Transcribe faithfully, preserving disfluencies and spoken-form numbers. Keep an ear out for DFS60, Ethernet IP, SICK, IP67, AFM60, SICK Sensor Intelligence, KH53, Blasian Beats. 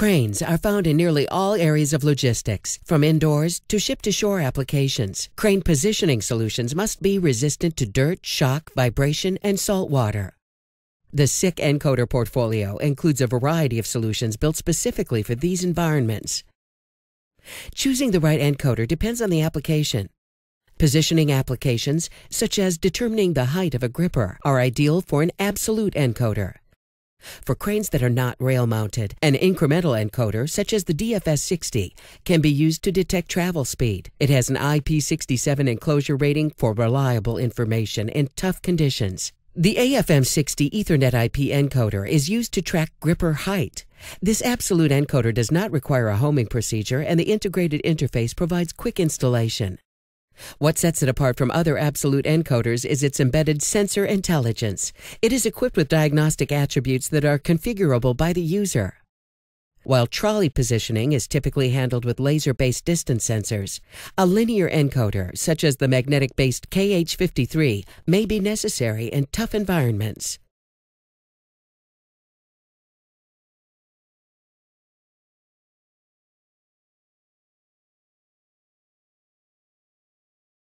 Cranes are found in nearly all areas of logistics, from indoors to ship-to-shore applications. Crane positioning solutions must be resistant to dirt, shock, vibration, and salt water. The SICK encoder portfolio includes a variety of solutions built specifically for these environments. Choosing the right encoder depends on the application. Positioning applications, such as determining the height of a gripper, are ideal for an absolute encoder. For cranes that are not rail-mounted, an incremental encoder, such as the D F S sixty, can be used to detect travel speed. It has an I P sixty-seven enclosure rating for reliable information in tough conditions. The A F M sixty Ethernet I P encoder is used to track gripper height. This absolute encoder does not require a homing procedure, and the integrated interface provides quick installation. What sets it apart from other absolute encoders is its embedded sensor intelligence. It is equipped with diagnostic attributes that are configurable by the user. While trolley positioning is typically handled with laser-based distance sensors, a linear encoder, such as the magnetic-based K H fifty-three, may be necessary in tough environments.